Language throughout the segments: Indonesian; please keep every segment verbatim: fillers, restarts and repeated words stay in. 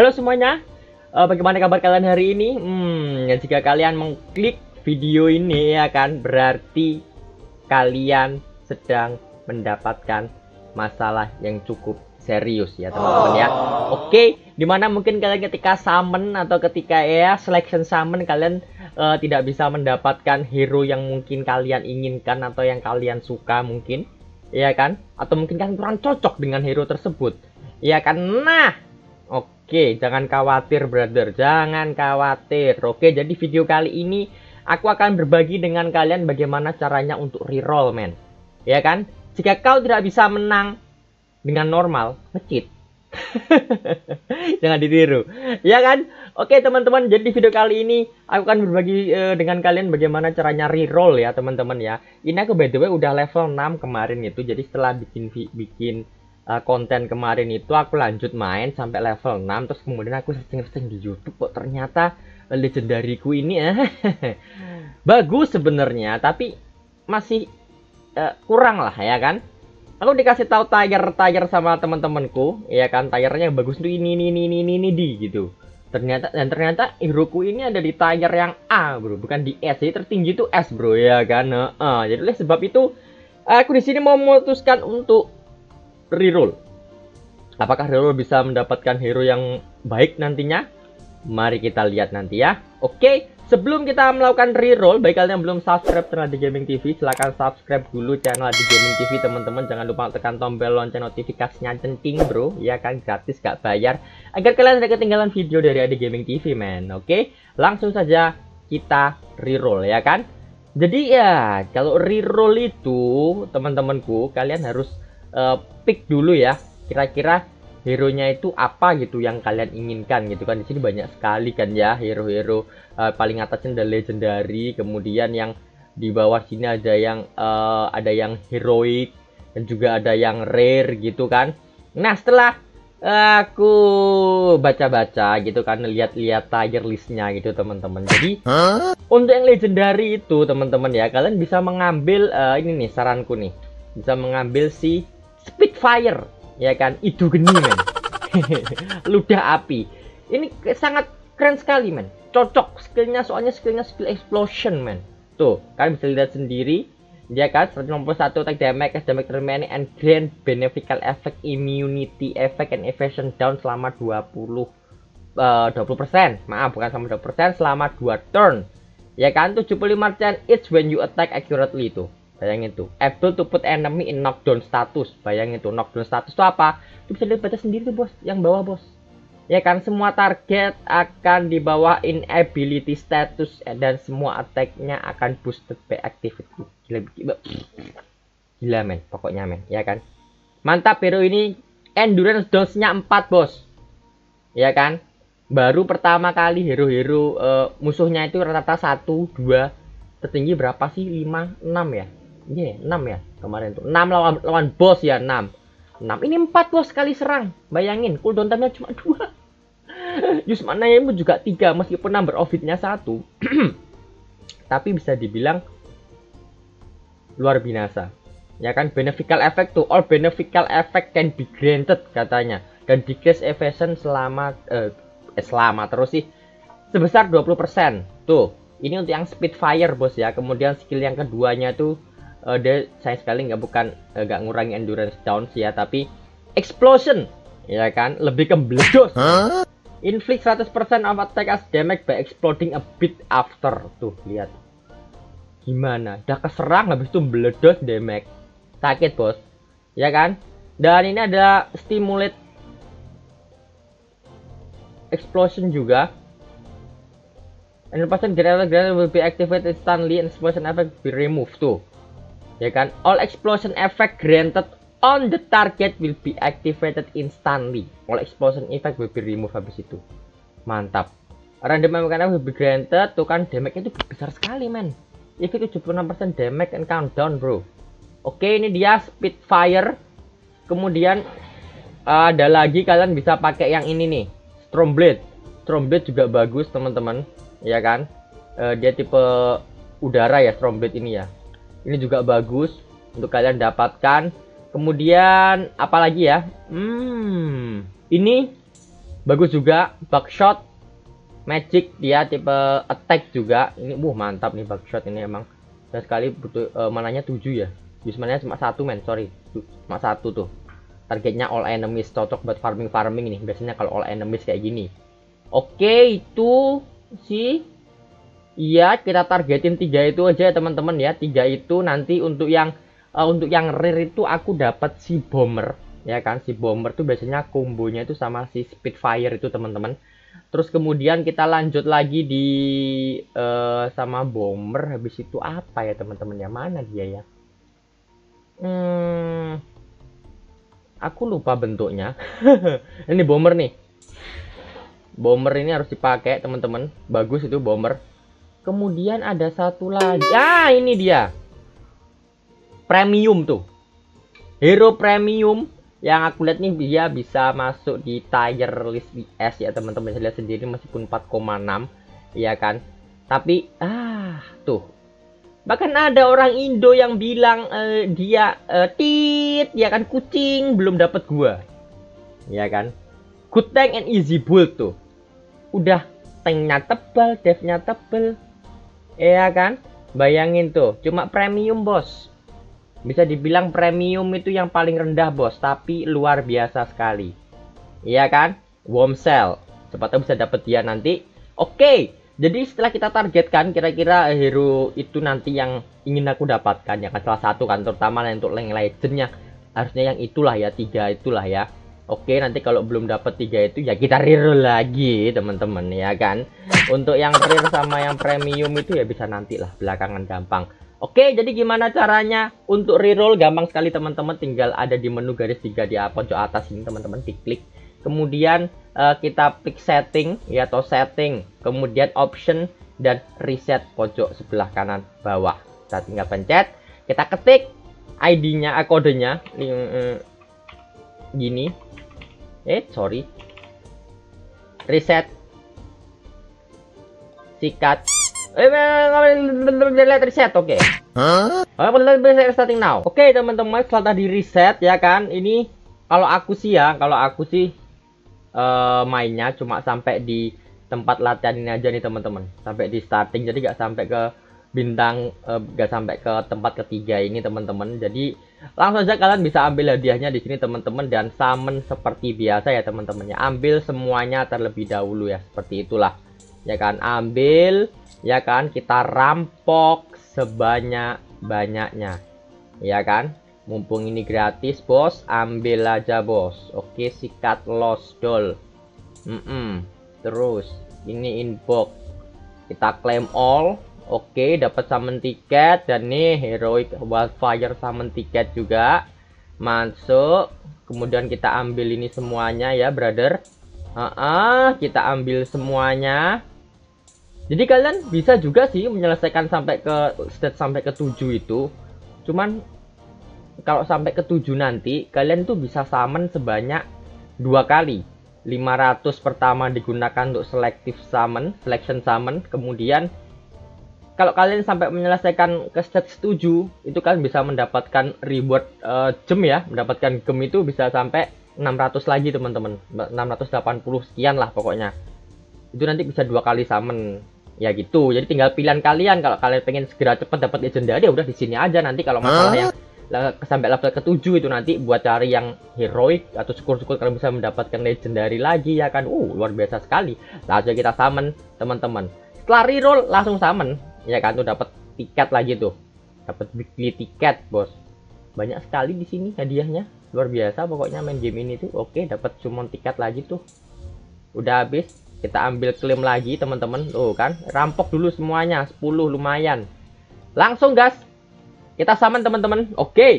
Halo semuanya, uh, bagaimana kabar kalian hari ini? Hmm, ya jika kalian mengklik video ini ya kan, berarti kalian sedang mendapatkan masalah yang cukup serius ya teman-teman ya. Oke, okay, dimana mungkin kalian ketika summon atau ketika ya selection summon kalian uh, tidak bisa mendapatkan hero yang mungkin kalian inginkan atau yang kalian suka mungkin, ya kan? Atau mungkin kalian kurang cocok dengan hero tersebut, ya kan? Nah. Oke, jangan khawatir brother, jangan khawatir. Oke, jadi video kali ini aku akan berbagi dengan kalian bagaimana caranya untuk reroll men. Ya kan? Jika kau tidak bisa menang dengan normal, nge-cheat. Jangan ditiru. Ya kan? Oke teman-teman, jadi video kali ini aku akan berbagi uh, dengan kalian bagaimana caranya reroll ya teman-teman ya. Ini aku by the way udah level enam kemarin itu, jadi setelah bikin bikin konten kemarin itu aku lanjut main sampai level enam, terus kemudian aku searching-searching di YouTube kok ternyata legendariku ini eh, bagus sebenarnya, tapi masih eh, kurang lah ya kan. Aku dikasih tahu tier-tier sama teman-temanku ya kan, tiernya yang bagus tuh ini ini ini ini ini di gitu. Ternyata dan ternyata heroku ini ada di tier yang A bro, bukan di S. Jadi tertinggi itu S bro ya kan. Heeh. Jadi oleh sebab itu aku di sini mau memutuskan untuk reroll. Apakah reroll bisa mendapatkan hero yang baik nantinya? Mari kita lihat nanti ya. Oke, sebelum kita melakukan reroll, bagi kalian yang belum subscribe channel Adyy Gaming T V, silahkan subscribe dulu channel Adyy Gaming T V teman-teman. Jangan lupa tekan tombol lonceng notifikasinya, centing bro, ya kan, gratis gak bayar, agar kalian tidak ketinggalan video dari Adyy Gaming T V men. Oke, langsung saja kita reroll ya kan. Jadi ya, kalau reroll itu teman-temanku, kalian harus Uh, pick dulu ya, kira-kira hero-nya itu apa gitu yang kalian inginkan gitu kan. Di sini banyak sekali kan ya hero-hero, uh, paling atasnya ada legendary, kemudian yang di bawah sini ada yang uh, ada yang heroic dan juga ada yang rare gitu kan. Nah setelah aku baca-baca gitu kan, lihat-lihat tier listnya gitu teman-teman. Jadi huh? Untuk yang legendary itu teman-teman ya, kalian bisa mengambil uh, ini nih saranku nih, bisa mengambil si Spitfire ya kan, itu geni men. Ludah api ini sangat keren sekali men, cocok skillnya, soalnya skillnya skill explosion men. Tuh kalian bisa lihat sendiri dia kan, seratus enam puluh satu attack damage, cash damage remaining, and grand beneficial effect, immunity effect, and evasion down selama dua puluh persen maaf bukan sama dua puluh persen, selama dua turn ya kan. Tujuh puluh lima persen it's when you attack accurately itu. Bayangin tuh, F two to put enemy in knockdown status. Bayangin tuh, knockdown status itu apa? Itu bisa lihat baca sendiri tuh bos, yang bawah bos. Ya kan, semua target akan di bawah inability status dan semua attack-nya akan boosted by activity. Gila, gila, gila men, pokoknya men, ya kan. Mantap hero ini, endurance downs-nya empat bos. Ya kan, baru pertama kali hero-hero uh, musuhnya itu rata-rata satu, dua, tertinggi berapa sih? lima, enam ya? Iya, yeah, enam ya kemarin tuh, enam lawan lawan bos ya, enam enam ini empat bos sekali serang. Bayangin cooldown time-nya cuma dua. Use mana-nya juga tiga, meskipun number of hit-nya satu. Tapi bisa dibilang luar biasa ya kan. Beneficial effect tuh, all beneficial effect can be granted katanya, dan decrease evasion selama eh, selama terus sih sebesar dua puluh persen. Tuh ini untuk yang Spitfire bos ya. Kemudian skill yang keduanya tuh Uh, dia sayang sekali nggak bukan nggak uh, ngurangi endurance downs ya, tapi explosion ya kan, lebih ke meledos. Huh? Inflict seratus persen of attack as damage by exploding a bit after. Tuh lihat gimana, udah keserang habis itu meledos damage, sakit bos ya kan. Dan ini ada stimulate explosion juga. And percent grenade grenade will be activated instantly and explosion effect be removed tuh. Ya kan, all explosion effect granted on the target will be activated instantly. All explosion effect will be removed habis itu. Mantap. Random mechanic will be granted. Tuh kan damage-nya itu besar sekali men. Itu tujuh puluh enam persen damage and countdown bro. Oke, ini dia Spitfire. Kemudian ada lagi kalian bisa pakai yang ini nih, Stormblade. Stormblade juga bagus teman-teman, ya kan? Uh, dia tipe udara ya Stormblade ini ya. Ini juga bagus untuk kalian dapatkan. Kemudian apalagi ya? Hmm, ini Bagus juga, buckshot magic, dia tipe attack juga. Ini wuh mantap nih buckshot ini emang. Dan sekali butuh uh, mananya tujuh ya. Use mananya cuma satu men, sorry. Cuma satu tuh. Targetnya all enemies, cocok buat farming-farming nih. Biasanya kalau all enemies kayak gini. Oke, itu sih. Iya, kita targetin tiga itu aja ya teman-teman ya. Tiga itu nanti untuk yang uh, untuk yang rare itu aku dapat si bomber. Ya kan, si bomber tuh biasanya kombonya itu sama si Spitfire itu teman-teman. Terus kemudian kita lanjut lagi di uh, sama bomber. Habis itu apa ya teman-teman ya, mana dia ya? Hmm, aku lupa bentuknya. Ini bomber nih. Bomber ini harus dipakai teman-teman. Bagus itu bomber. Kemudian ada satu lagi. Ah, ini dia. Premium tuh. Hero premium. Yang aku lihat nih dia bisa masuk di tier list I S ya teman-teman. Saya lihat sendiri meskipun empat koma enam, iya kan. Tapi ah tuh, bahkan ada orang Indo yang bilang uh, dia uh, tit, ya kan, kucing belum dapat gua, ya kan. Good tank and easy build tuh. Udah tanknya tebal, defnya tebal, ya kan. Bayangin tuh, cuma premium bos. Bisa dibilang premium itu yang paling rendah bos, tapi luar biasa sekali. Iya kan? Warm sell. Sepatutnya bisa dapet dia nanti. Oke, jadi setelah kita targetkan kira-kira hero itu nanti yang ingin aku dapatkan. Ya kan, salah satu kan, terutama untuk League Legends-nya. Harusnya yang itulah ya, tiga itulah ya. Oke, nanti kalau belum dapet tiga itu ya kita reroll lagi teman-teman ya kan. Untuk yang rare sama yang premium itu ya bisa nantilah, belakangan gampang. Oke, jadi gimana caranya untuk reroll? Gampang sekali teman-teman, tinggal ada di menu garis tiga di pojok atas ini teman-teman, diklik. Kemudian uh, kita klik setting ya, atau setting, kemudian option dan reset pojok sebelah kanan bawah. Kita tinggal pencet, kita ketik I D-nya, kodenya gini. Eh, sorry. Reset. Sikat. Eh, reset, oke. Starting now. Oke teman-teman, setelah tadi reset ya kan, ini kalau aku sih ya, kalau aku sih uh, mainnya cuma sampai di tempat latihan ini aja nih teman-teman, sampai di starting, jadi gak sampai ke bintang, uh, gak sampai ke tempat ketiga ini teman-teman. Jadi langsung aja kalian bisa ambil hadiahnya di sini teman-teman, dan summon seperti biasa ya teman-temannya. Ambil semuanya terlebih dahulu ya, seperti itulah. Ya kan, ambil. Ya kan, kita rampok sebanyak-banyaknya. Ya kan, mumpung ini gratis bos, ambil aja bos. Oke, sikat los dol. mm -mm. Terus, ini inbox. Kita claim all. Oke, dapat summon tiket. Dan nih, heroic wildfire summon tiket juga. Masuk. Kemudian kita ambil ini semuanya ya brother. uh -uh, Kita ambil semuanya. Jadi kalian bisa juga sih menyelesaikan sampai ke stage sampai ke tujuh itu. Cuman kalau sampai ke tujuh nanti kalian tuh bisa summon sebanyak dua kali. lima ratus pertama digunakan untuk selective summon, selection summon. Kemudian kalau kalian sampai menyelesaikan ke stage tujuh itu kalian bisa mendapatkan reward uh, gem ya, mendapatkan gem itu bisa sampai enam ratus lagi teman-teman. enam ratus delapan puluh sekian lah pokoknya. Itu nanti bisa dua kali summon. Ya gitu, jadi tinggal pilihan kalian. Kalau kalian pengen segera cepat dapat legendary, ya udah di sini aja nanti. Kalau masalah yang sampai level ketujuh itu nanti buat cari yang heroic atau syukur-syukur kalian bisa mendapatkan legendary lagi ya kan. Uh, luar biasa sekali. Langsung kita summon teman-teman. Setelah reroll langsung summon, ya kan, tuh dapat tiket lagi tuh. Dapat weekly tiket, bos. Banyak sekali di sini hadiahnya. Luar biasa pokoknya main game ini tuh. Oke, dapat summon tiket lagi tuh. Udah habis. Kita ambil klaim lagi teman-teman. Tuh kan, rampok dulu semuanya, sepuluh lumayan. Langsung gas. Kita summon teman-teman. Oke. Okay.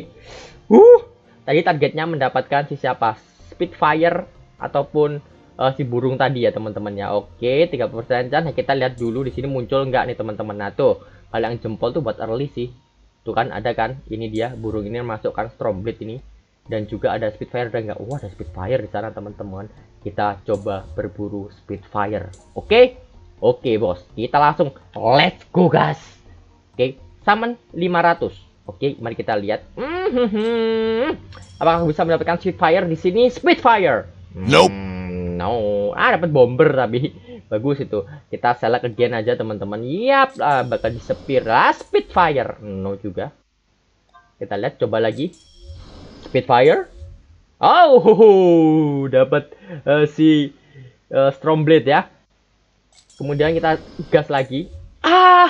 Uh, tadi targetnya mendapatkan si siapa? Spitfire ataupun uh, si burung tadi ya teman-teman ya. Oke, okay, tiga puluh persen chance. Kita lihat dulu di sini muncul nggak nih teman-teman. Nah, tuh. Kalau yang jempol tuh buat early sih. Tuh kan ada kan? Ini dia burung ini masukkan Stormblade ini. Dan juga ada Spitfire dan nggak? Wah, ada Spitfire di sana teman-teman. Kita coba berburu Spitfire. Oke, okay? Oke okay, bos. Kita langsung let's go guys. Oke, okay. Summon lima ratus. Oke, okay, mari kita lihat. Mm-hmm. Apakah bisa mendapatkan Spitfire di sini? Spitfire. Nope. Hmm, No, ah dapat bomber tapi bagus itu. Kita select again aja teman-teman. Yap, ah, bakal disepir. Ah, Spitfire. No juga. Kita lihat, coba lagi. Spitfire. Oh, dapat uh, si uh, Stormblade ya. Kemudian kita gas lagi. Ah,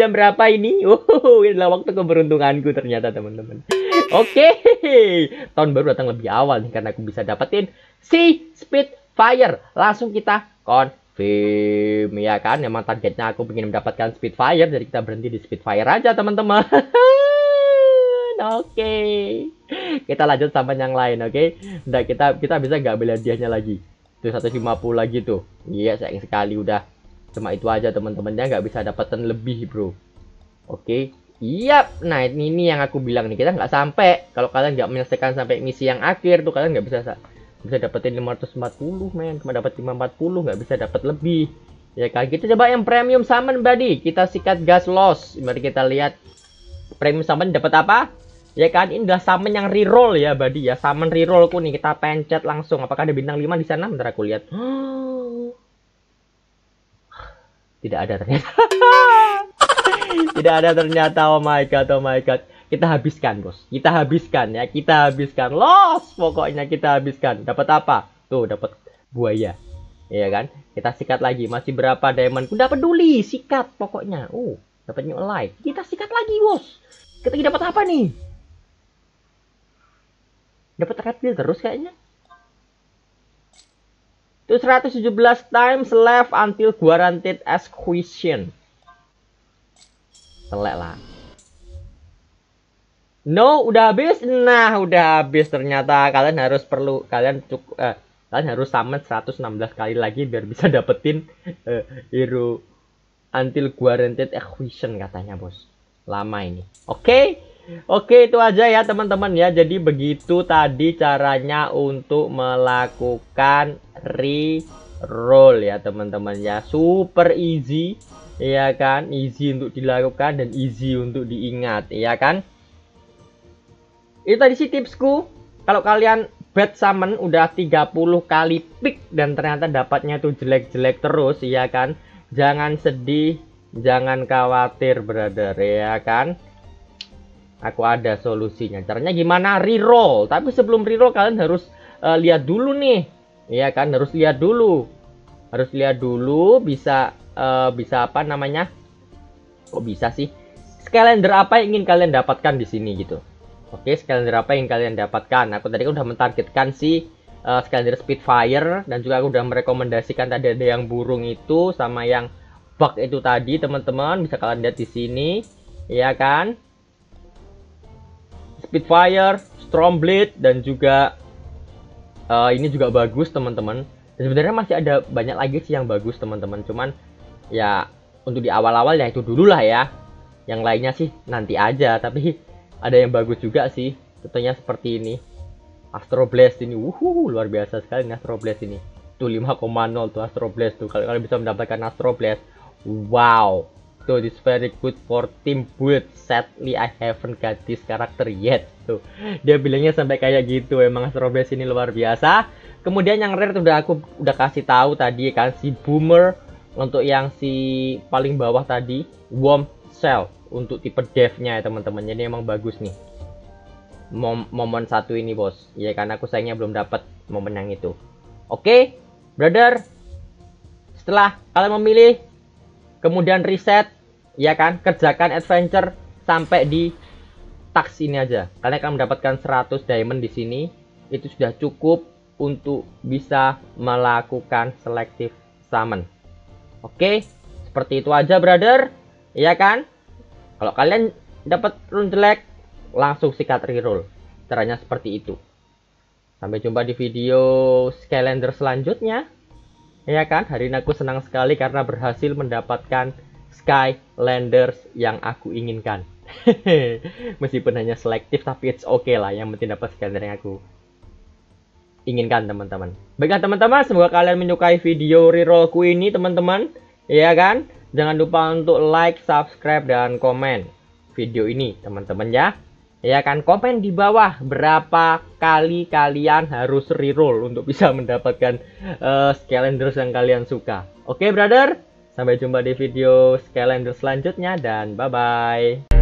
jam berapa ini? Wow, inilah waktu keberuntunganku ternyata teman-teman. Oke, okay. Tahun baru datang lebih awal nih karena aku bisa dapetin si Spitfire. Langsung kita confirm ya kan? Memang targetnya aku ingin mendapatkan Spitfire, jadi kita berhenti di Spitfire aja teman-teman. Oke, okay. Kita lanjut sama yang lain, oke? Okay? Udah kita kita bisa nggak beli hadiahnya lagi? Tuh seratus lima puluh lagi tuh. Iya, yes, sayang sekali udah. Cuma itu aja teman-temannya, nggak bisa dapetin lebih bro. Oke, iya, nah ini, ini yang aku bilang nih, kita nggak sampai. Kalau kalian nggak menyelesaikan sampai misi yang akhir tuh, kalian nggak bisa bisa dapetin lima ratus empat puluh men, cuma dapat lima ratus empat puluh, nggak bisa dapat lebih. Ya kan, kita coba yang premium summon buddy, kita sikat gas loss. Mari kita lihat premium summon dapat apa? Ya kan, ini udah summon yang reroll ya buddy ya, summon rerollku nih, kita pencet langsung. Apakah ada bintang lima di sana? Bentar aku lihat. Tidak ada ternyata. Tidak ada ternyata. Oh my god, oh my god. Kita habiskan bos. Kita habiskan ya. Kita habiskan. Los pokoknya kita habiskan. Dapat apa? Tuh dapat buaya. Iya kan? Kita sikat lagi. Masih berapa diamond? Udah peduli. Sikat pokoknya. Oh, dapat new life. Kita sikat lagi bos. Kita dapat apa nih? Dapat red pill terus kayaknya. Itu seratus tujuh belas times left until guaranteed acquisition. Telek lah. No, udah habis. Nah, udah habis ternyata. Kalian harus perlu kalian cukup eh, kalian harus summon seratus enam belas kali lagi biar bisa dapetin eh, hero until guaranteed acquisition katanya, bos. Lama ini. Oke. Okay? Oke, itu aja ya teman-teman ya. Jadi begitu tadi caranya untuk melakukan reroll ya teman-teman ya. Super easy ya kan, easy untuk dilakukan dan easy untuk diingat ya kan. Itu tadi sih tipsku. Kalau kalian bad summon udah tiga puluh kali pick dan ternyata dapatnya tuh jelek-jelek terus ya kan, jangan sedih, jangan khawatir brother ya kan. Aku ada solusinya. Caranya gimana? Reroll. Tapi sebelum reroll kalian harus uh, lihat dulu nih. Iya kan? Harus lihat dulu. Harus lihat dulu bisa uh, bisa apa namanya? Kok bisa sih? Skylander apa yang ingin kalian dapatkan di sini gitu. Oke, Skylander apa yang kalian dapatkan? Aku tadi kan udah mentargetkan si uh, Skylander Spitfire dan juga aku udah merekomendasikan tadi ada yang burung itu sama yang bug itu tadi, teman-teman. Bisa kalian lihat di sini. Iya kan? Spitfire, Stormblade, dan juga uh, ini juga bagus teman-teman. Sebenarnya masih ada banyak lagi sih yang bagus teman-teman. Cuman ya untuk di awal-awal ya itu dulu lah ya. Yang lainnya sih nanti aja. Tapi ada yang bagus juga sih. Contohnya seperti ini. Astroblast ini, wuhu, luar biasa sekali nih Astroblast ini. Tuh lima koma nol tuh Astroblast tuh. Kalau kalian bisa mendapatkan Astroblast, wow. Tuh, this very good for team build. Sadly, I haven't got this character yet. Tuh, dia bilangnya sampai kayak gitu. Emang Astroblast ini luar biasa. Kemudian yang rare tuh udah aku udah kasih tahu tadi kan, si Boomer untuk yang si paling bawah tadi, Warm Cell untuk tipe devnya ya teman-teman. Jadi emang bagus nih. Mom momen satu ini bos. Ya karena aku sayangnya belum dapat momen yang itu. Oke, okay, brother. Setelah kalian memilih, kemudian reset, ya kan, kerjakan adventure sampai di task ini aja. Kalian akan mendapatkan seratus diamond di sini. Itu sudah cukup untuk bisa melakukan selective summon. Oke, seperti itu aja brother, ya kan? Kalau kalian dapat rune jelek, langsung sikat reroll. Caranya seperti itu. Sampai jumpa di video Skylander selanjutnya. Ya kan, hari ini aku senang sekali karena berhasil mendapatkan Skylanders yang aku inginkan. Meskipun hanya selektif tapi it's okay lah, yang penting dapat Skylander yang aku inginkan teman-teman. Baiklah teman-teman, semoga kalian menyukai video rerollku ini teman-teman. Ya kan, jangan lupa untuk like, subscribe, dan komen video ini teman-teman ya. ya kan, komen di bawah berapa kali kalian harus reroll untuk bisa mendapatkan uh, Skylanders yang kalian suka. Oke, brother, sampai jumpa di video Skylanders selanjutnya dan bye-bye.